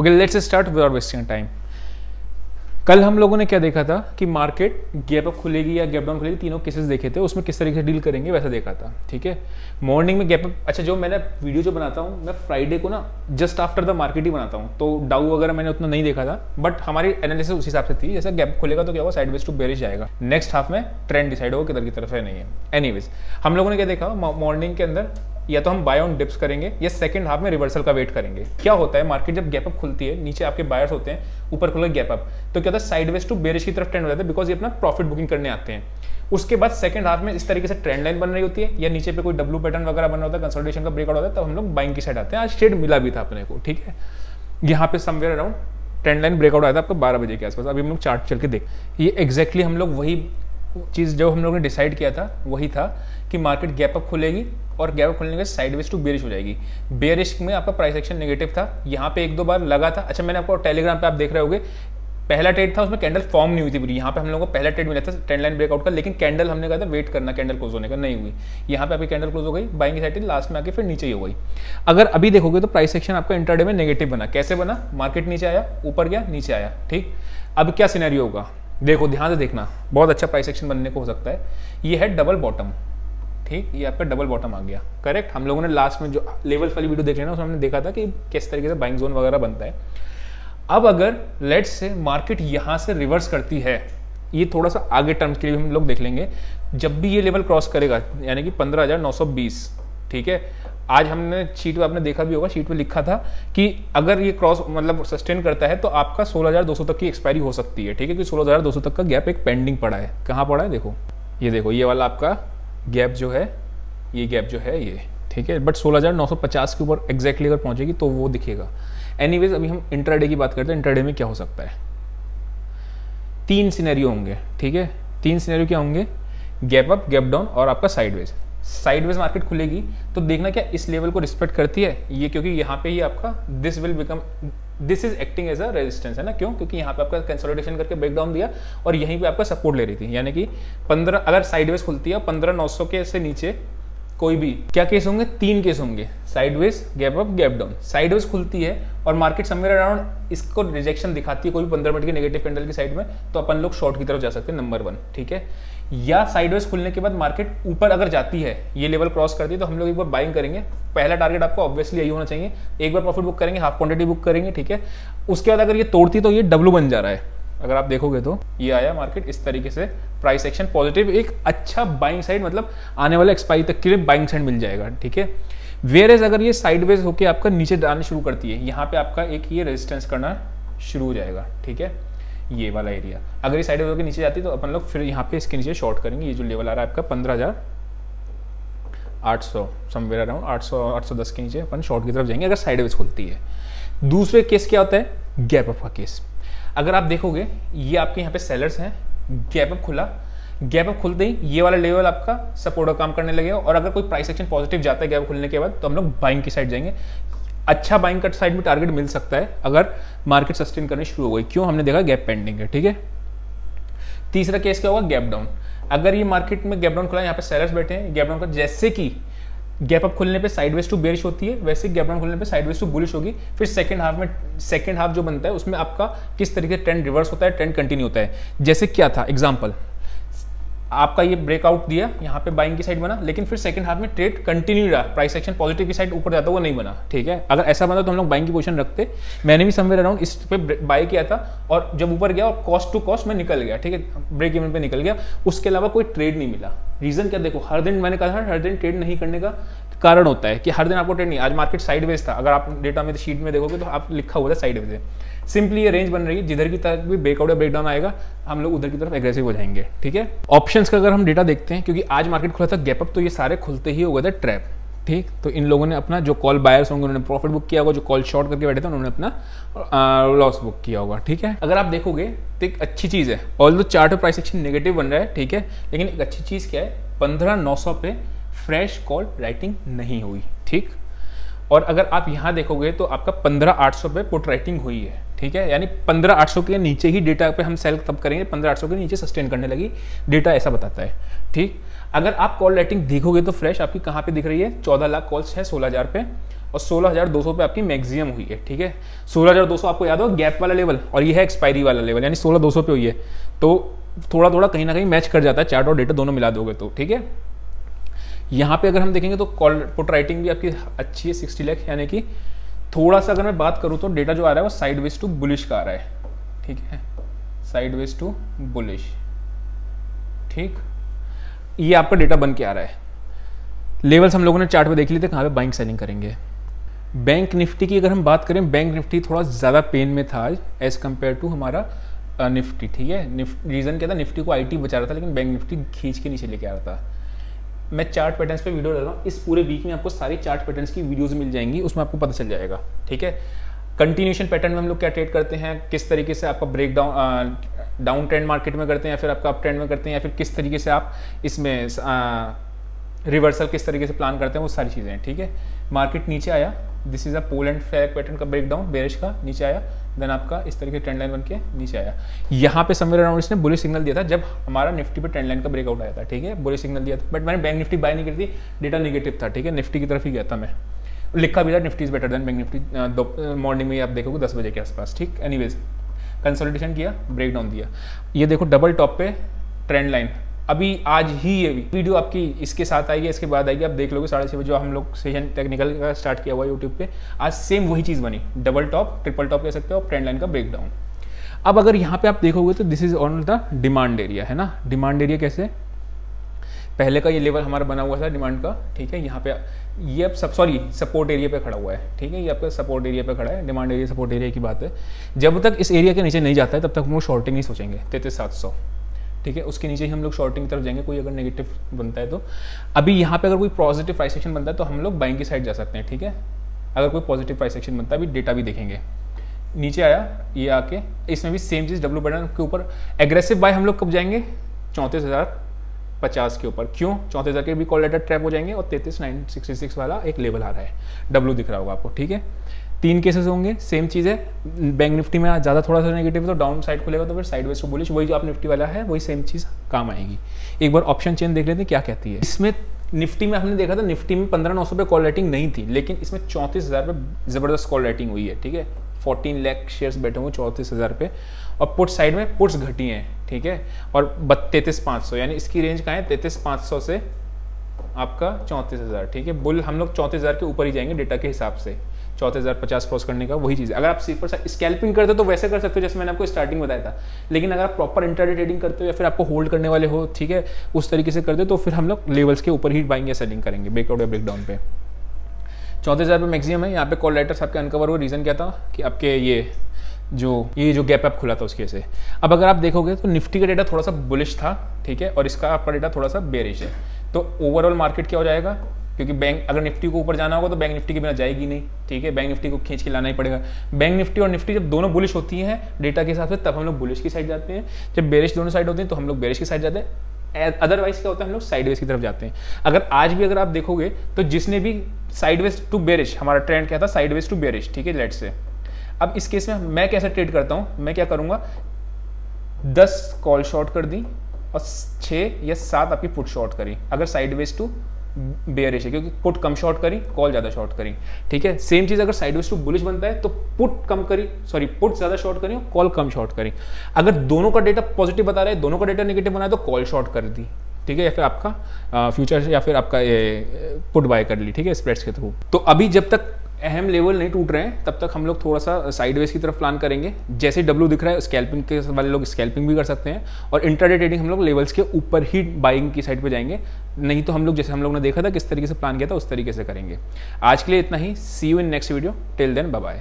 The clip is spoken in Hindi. Okay let's start without wasting time. कल हम लोगों ने क्या देखा था कि मार्केट गैप अप खुलेगी या गैप डाउन खुलेगी, तीनों केसेस देखे थे, उसमें किस तरीके से डील करेंगे वैसा देखा था। ठीक है, मॉर्निंग में गैप अप, अच्छा जो मैंने वीडियो जो बनाता हूँ मैं फ्राइडे को ना जस्ट आफ्टर द मार्केट ही बनाता हूँ, तो डाउ वगैरह मैंने उतना नहीं देखा था, बट हमारी एनालिसिस उस हिसाब से थी जैसे गैप खुलेगा तो क्या होगा, साइडवेज टू बेरिश जाएगा, नेक्स्ट हाफ में ट्रेंड डिसाइड होगा किधर की तरफ है नहीं है। एनीवेज हम लोगों ने क्या देखा, मॉर्निंग के अंदर या तो हम बाय ऑन डिप्स करेंगे या सेकंड हाफ में रिवर्सल का वेट करेंगे। क्या होता है मार्केट जब गैप अप खुलती है, नीचे आपके बायर्स होते हैं, ऊपर खुला गैप अप, तो क्या होता है साइडवेज टू बेरिश की तरफ ट्रेंड हो जाता है, बिकॉज ये अपना प्रॉफिट बुकिंग करने आते हैं। उसके बाद सेकंड हाफ में इस तरीके से ट्रेंड लाइन बन रही होती है या नीचे पे कोई डब्ल्यू पैटर्न वगैरह बना होता है, कंसोलिडेशन का ब्रेकआउट होता है, तब हम लोग बाइंग की साइड आते हैं। आज शेड मिला भी था अपने को, ठीक है, यहाँ पे somewhere around trend line breakout आया था आपका 12 बजे के आसपास। अभी हम लोग चार्ट चल के देख, ये एक्जैक्टली हम लोग वही चीज़ जो हम लोग ने डिसाइड किया था वही था कि मार्केट गैप अप खुलेगी और गैप खुलने के साइडवेज टू बेरिश हो जाएगी। बेरिश में आपका प्राइस एक्शन नेगेटिव था, यहाँ पे एक दो बार लगा था। अच्छा मैंने आपको टेलीग्राम पे आप देख रहे होगे, पहला ट्रेड था उसमें कैंडल फॉर्म नहीं हुई थी पूरी, यहाँ पे हम लोगों को पहला ट्रेड मिला था ट्रेंड लाइन ब्रेकआउट का, लेकिन कैंडल हमने कहा था वेट करना कैंडल क्लोज होने का, नहीं हुई। यहाँ पे आपकी कैंडल क्लोज हो गई, बाइंग की साइड लास्ट में आके फिर नीचे ही हो गई। अगर अभी देखोगे तो प्राइस एक्शन आपका इंटरडे में नेगेटिव बना, कैसे बना, मार्केट नीचे आया, ऊपर गया, नीचे आया। ठीक, अब क्या सिनेरियो होगा देखो, ध्यान से देखना, बहुत अच्छा प्राइस एक्शन बनने को हो सकता है। ये है डबल बॉटम, ठीक, ये आपका डबल बॉटम आ गया, करेक्ट। हम लोगों ने लास्ट में जो लेवल्स वाली वीडियो देख रहे ना, उसमें हमने देखा था कि किस तरीके से बाइंग जोन वगैरह बनता है। अब अगर लेट्स से मार्केट यहाँ से रिवर्स करती है, ये थोड़ा सा आगे टर्म्स के लिए हम लोग देख लेंगे, जब भी ये लेवल क्रॉस करेगा यानी कि 15,920, ठीक है, आज हमने शीट पे आपने देखा भी होगा, शीट पे लिखा था कि अगर ये क्रॉस मतलब सस्टेन करता है तो आपका 16,200 तक की एक्सपायरी हो सकती है। ठीक है, कि 16,200 तक का गैप एक पेंडिंग पड़ा है, कहाँ पड़ा है देखो, ये देखो, ये वाला आपका गैप जो है, ये गैप जो है ये, ठीक है, बट 16,950 के ऊपर एग्जैक्टली अगर पहुंचेगी तो वो दिखेगा। एनीवेज अभी हम इंट्राडे की बात करते हैं, इंट्राडे में क्या हो सकता है, तीन सिनेरियो होंगे, ठीक है, तीन सिनेरियो क्या होंगे, गैप अप, गैप डाउन और आपका साइडवेज। साइडवेज मार्केट खुलेगी तो देखना क्या इस लेवल को रिस्पेक्ट करती है ये, क्योंकि यहाँ पे ही आपका this will become, this is acting as a resistance है ना, क्यों, क्योंकि यहाँ पे आपका कंसोलिडेशन करके ब्रेकडाउन दिया और यहीं पे आपका सपोर्ट ले रही थी, यानी कि 15, अगर साइडवेज खुलती है 15,900 के से नीचे कोई भी क्या केस होंगे, तीन केस होंगे, sideways, gap up, gap down. Sideways खुलती है और मार्केट समवेयर अराउंड इसको रिजेक्शन दिखाती है कोई भी 15 मिनट के नेगेटिव कैंडल की साइड में, तो अपन लोग शॉर्ट की तरफ जा सकते हैं, नंबर वन, ठीक है। या साइडवेज खुलने के बाद मार्केट ऊपर अगर जाती है, ये लेवल क्रॉस करती है, तो हम लोग एक बार बाइंग करेंगे, पहला टारगेट आपको ऑब्वियसली यही होना चाहिए, एक बार प्रॉफिट बुक करेंगे, हाफ क्वांटिटी बुक करेंगे, ठीक है। उसके बाद अगर ये तोड़ती तो ये डब्लू बन जा रहा है, अगर आप देखोगे तो ये आया मार्केट इस तरीके से, प्राइस एक्शन पॉजिटिव, एक अच्छा बाइंग साइड, मतलब आने वाला एक्सपायरी तक के लिए बाइंग साइड मिल जाएगा, ठीक है। वेयर एज अगर ये साइडवेज होकर आपका नीचे आना शुरू करती है, यहाँ पे आपका एक ये रेजिस्टेंस करना शुरू हो जाएगा, ठीक है, ये वाला एरिया। अगर ये साइडवेज होकर नीचे जाती है तो अपन लोग फिर यहाँ पे इसके नीचे शॉर्ट करेंगे, ये जो लेवल आ रहा है आपका 15,800 समवेयर अराउंड 810 के नीचे अपन शॉर्ट की तरफ जाएंगे अगर साइडवेज खुलती है। दूसरे केस क्या होता है, गैप अप का केस। अगर आप देखोगे ये आपके यहाँ पे सेलर्स हैं, गैप अप खुला, गैप अप खुलते ही ये वाला लेवल आपका सपोर्ट का काम करने लगेगा और अगर कोई प्राइस एक्शन पॉजिटिव जाता है गैप खुलने के बाद तो हम लोग बाइंग की साइड जाएंगे। अच्छा बाइंग कट साइड में टारगेट मिल सकता है अगर मार्केट सस्टेन करनी शुरू हो गई, क्यों, हमने देखा गैप पेंडिंग है, ठीक है। तीसरा केस क्या होगा, गैप डाउन। अगर ये मार्केट में गैप डाउन खुला, यहाँ पे सेलर्स बैठे हैं, गैप डाउन का जैसे कि गैप अप खुलने पे साइडवेज टू बेरिश होती है वैसे गैप डाउन खुलने पे साइडवेज टू बुलिश होगी, फिर सेकंड हाफ में, सेकंड हाफ जो बनता है उसमें आपका किस तरीके से ट्रेंड रिवर्स होता है, ट्रेंड कंटिन्यू होता है। जैसे क्या था एग्जाम्पल, आपका ये ब्रेकआउट दिया, यहाँ पे बाइंग की साइड बना, लेकिन फिर सेकंड हाफ में ट्रेड कंटिन्यू रहा, प्राइस एक्शन पॉजिटिव की साइड ऊपर जाता हुआ नहीं बना, ठीक है। अगर ऐसा बनता तो हम लोग बाइंग की पोजीशन रखते, मैंने भी समवेयर अराउंड इस पे बाय किया था और जब ऊपर गया और कॉस्ट टू कॉस्ट में निकल गया, ठीक है, ब्रेक इवन पे निकल गया, उसके अलावा कोई ट्रेड नहीं मिला। रीजन क्या, देखो हर दिन मैंने कहा था हर दिन ट्रेड नहीं करने का कारण होता है कि हर दिन आपको ट्रेड नहीं, आज मार्केट साइडवेज था, अगर आप डेटा में शीट में देखोगे तो आप लिखा हुआ था साइडवेज है, सिंपली ये रेंज बन रही है, जिधर की तरफ भी ब्रेकआउट या ब्रेकडाउन आएगा हम लोग उधर की तरफ एग्रेसिव हो जाएंगे, ठीक है। ऑप्शंस का अगर हम डेटा देखते हैं, क्योंकि आज मार्केट खुला था गैप अप तो ये सारे खुलते ही हो गए थे ट्रैप, ठीक, तो इन लोगों ने अपना जो कॉल बायर्स होंगे उन्होंने प्रॉफिट बुक किया होगा, जो कॉल शॉर्ट करके बैठे थे उन्होंने अपना लॉस बुक किया होगा, ठीक है। अगर आप देखोगे तो एक अच्छी चीज़ है, although chart price action negative बन रहा है, ठीक है, लेकिन एक अच्छी चीज़ क्या है, 15,900 पे फ्रेश कॉल राइटिंग नहीं हुई, ठीक। और अगर आप यहाँ देखोगे तो आपका 15,800 पे पुट राइटिंग हुई है, ठीक है, यानी 15,800 के नीचे ही डेटा पे हम सेल तब करेंगे, 15,800 के नीचे सस्टेन करने लगी, डेटा ऐसा बताता है, ठीक। अगर आप कॉल राइटिंग देखोगे तो फ्रेश आपकी कहाँ पे दिख रही है, 14 लाख कॉल्स है 16,000 पे, और 16,200 पे आपकी मैक्सिमम हुई है, ठीक है। 16,200 आपको याद हो गैप वाला लेवल, और ये है एक्सपायरी वाला लेवल, यानी 16,200 पे हुई है, तो थोड़ा थोड़ा कहीं ना कहीं मैच कर जाता है, चार्ट और डेटा दोनों मिला दोगे तो, ठीक है। यहाँ पे अगर हम देखेंगे तो कॉल पुट राइटिंग भी आपकी अच्छी है 60 लाख, यानी कि थोड़ा सा अगर मैं बात करूँ तो डेटा जो आ रहा है वो साइडवेज टू बुलिश का आ रहा है, ठीक है, साइडवेज टू बुलिश, ठीक। ये आपका डेटा बन के आ रहा है। लेवल्स हम लोगों ने चार्ट पे देख लिए थे कहाँ पे बाइंग सेलिंग करेंगे। बैंक निफ्टी की अगर हम बात करें, बैंक निफ्टी थोड़ा ज़्यादा पेन में था आज एज़ कम्पेयर टू हमारा निफ्टी, ठीक है। रीज़न क्या था, निफ्टी को आईटी बचा रहा था लेकिन बैंक निफ्टी खींच के नीचे लेके आ रहा था। मैं चार्ट पैटर्न्स पे वीडियो डाल रहा हूँ, इस पूरे वीक में आपको सारी चार्ट पैटर्न्स की वीडियोस मिल जाएंगी, उसमें आपको पता चल जाएगा, ठीक है। कंटिन्यूशन पैटर्न में हम लोग क्या ट्रेड करते हैं, किस तरीके से आपका ब्रेक डाउन ट्रेंड मार्केट में करते हैं, या फिर आपका अप ट्रेंड में करते हैं, या फिर किस तरीके से आप इसमें रिवर्सल किस तरीके से प्लान करते हैं, वो सारी चीज़ें हैं, ठीक है। मार्केट नीचे आया, this is a pole and flag pattern का ब्रेक डाउन, बेरिश का नीचे आया, देन आपका इस तरीके ट्रेंड लाइन बन के नीचे आया। यहाँ पे समवेयर अराउंड इसने बुलिश सिग्नल दिया था जब हमारा निफ्टी पे ट्रेंड लाइन का ब्रेकआउट आया था, ठीक है, बुलिश सिग्नल दिया था, बट मैंने बैंक निफ्टी बाय नहीं करी थी, डेटा निगेटिव था, ठीक है, निफ्टी की तरफ ही गया था मैं, लिखा भी था Nifty is better than bank Nifty, morning में आप देखोगे 10 बजे के आसपास, ठीक। एनीवेज कंसोलिडेशन किया, ब्रेक डाउन दिया, ये देखो डबल टॉप पे ट्रेंड लाइन, अभी आज ही ये वीडियो आपकी इसके साथ आएगी, इसके बाद आएगी, आप देख लोगे 6:30 बजे जो हम लोग सेशन टेक्निकल का स्टार्ट किया हुआ है यूट्यूब पे, आज सेम वही चीज़ बनी, डबल टॉप ट्रिपल टॉप कह सकते हो, ट्रेंड लाइन का ब्रेकडाउन। अब अगर यहाँ पे आप देखोगे तो this is on the demand area, है ना। डिमांड एरिया कैसे, पहले का ये लेवल हमारा बना हुआ था डिमांड का, ठीक है, यहाँ पे ये अब सपोर्ट एरिया पे खड़ा हुआ है, ठीक है, ये आपका सपोर्ट एरिया पे खड़ा है, डिमांड एरिया सपोर्ट एरिया की बात है। जब तक इस एरिया के नीचे नहीं जाता है तब तक हम लोग शॉर्टिंग नहीं सोचेंगे, 33,700, ठीक है, उसके नीचे ही हम लोग शॉर्टिंग तरफ जाएंगे, कोई अगर नेगेटिव बनता है तो। अभी यहाँ पे अगर कोई पॉजिटिव प्राइस एक्शन बनता है तो हम लोग बाइंग की साइड जा सकते हैं, ठीक है, अगर कोई पॉजिटिव प्राइस एक्शन बनता है, अभी डेटा भी देखेंगे। नीचे आया ये आके, इसमें भी सेम चीज़ डब्ल्यू पैटर्न के ऊपर एग्रेसिव बाय हम लोग कब जाएंगे, 34,050 के ऊपर, क्यों, 34,000 के भी कॉल लेटर ट्रैप हो जाएंगे, और 33,966 वाला एक लेवल आ रहा है, डब्ल्यू दिख रहा होगा आपको, ठीक है। 3 केसेस होंगे, सेम चीज़ है। बैंक निफ्टी में आज ज़्यादा थोड़ा सा नेगेटिव तो डाउन साइड खुलेगा, तो फिर साइडवेज को बुलिश, वही जो आप निफ्टी वाला है वही सेम चीज़ काम आएगी। एक बार ऑप्शन चेन देख लेते हैं क्या कहती है। इसमें निफ्टी में हमने देखा था, निफ्टी में 15,900 पे कॉल राइटिंग नहीं थी, लेकिन इसमें 34,000 पे ज़बरदस्त कॉल राइटिंग हुई है, ठीक है, 14 लाख शेयर्स बैठे हुए 34,000 पे, और पुट साइड में पुट्स घटी हैं, ठीक है, और 33,500, यानी इसकी रेंज कहाँ है, 33,500 से आपका 34,000, ठीक है, बुल हम लोग 34,000 के ऊपर ही जाएंगे डेटा के हिसाब से, 34,050 क्रॉस करने का वही चीज़ है। अगर आप सिर्फ स्कैल्पिंग करते हो तो वैसे कर सकते हो जैसे मैंने आपको स्टार्टिंग बताया था, लेकिन अगर आप प्रॉपर इंट्राडे ट्रेडिंग करते हो या फिर आपको होल्ड करने वाले हो, ठीक है, उस तरीके से करते हो तो फिर हम लोग लेवल्स के ऊपर ही बाइंग या सेलिंग करेंगे, ब्रेकआउट या ब्रेकडाउन पे। 34,000 पे मैक्सिमम है, यहाँ पे कॉल लेटर्स आपके अनकवर हुए, रीज़न क्या था कि आपके ये जो गैप अप खुला था उसके से। अब अगर आप देखोगे तो निफ्टी का डेटा थोड़ा सा बुलिश था, ठीक है, और इसका आपका डेटा थोड़ा सा बेरिश है, तो ओवरऑल मार्केट क्या हो जाएगा, क्योंकि बैंक अगर निफ्टी को ऊपर जाना होगा तो बैंक निफ्टी के बिना जाएगी नहीं, ठीक है, बैंक निफ्टी को खींच के लाना ही पड़ेगा। बैंक निफ्टी और निफ्टी जब दोनों बुलिश होती हैं डेटा के हिसाब से तब हम लोग बुलिश की साइड जाते हैं, जब बेरिश दोनों साइड होती हैं तो हम लोग बेरिश की साइड जाते हैं, अदरवाइज क्या होता है हम लोग साइडवेज की तरफ जाते हैं। अगर आज भी अगर आप देखोगे तो जिसने भी साइडवेज टू बेरिश, हमारा ट्रेंड क्या था, साइडवेज टू बेरिश, ठीक है, लेट से। अब इस केस में मैं कैसे ट्रेड करता हूँ, मैं क्या करूँगा, 10 कॉल शॉर्ट कर दी और 6 या 7 आपकी पुट शॉर्ट करी, अगर साइडवेज टू बेयरिश है, क्योंकि पुट कम शॉर्ट करी कॉल ज़्यादा शॉर्ट करी, ठीक है। सेम चीज़ अगर साइडवेज टू बुलिश बनता है तो पुट ज़्यादा शॉर्ट करी और कॉल कम शॉर्ट करी। अगर दोनों का डेटा पॉजिटिव बता रहा है, दोनों का डेटा नेगेटिव बना है तो कॉल शॉर्ट कर दी, ठीक है, या फिर आपका फ्यूचर या फिर आपका पुट बाय कर ली, ठीक है, स्प्रेड्स के थ्रू। तो अभी जब तक अहम लेवल नहीं टूट रहे हैं तब तक हम लोग थोड़ा सा साइडवेज की तरफ प्लान करेंगे, जैसे डब्ल्यू दिख रहा है स्कैल्पिंग के वाले लोग स्कैल्पिंग भी कर सकते हैं, और इंट्राडे ट्रेडिंग हम लोग लेवल्स के ऊपर ही बाइंग की साइड पे जाएंगे, नहीं तो हम लोग जैसे हम लोग ने देखा था किस तरीके से प्लान किया था उस तरीके से करेंगे। आज के लिए इतना ही, see you in next video, till then bye bye.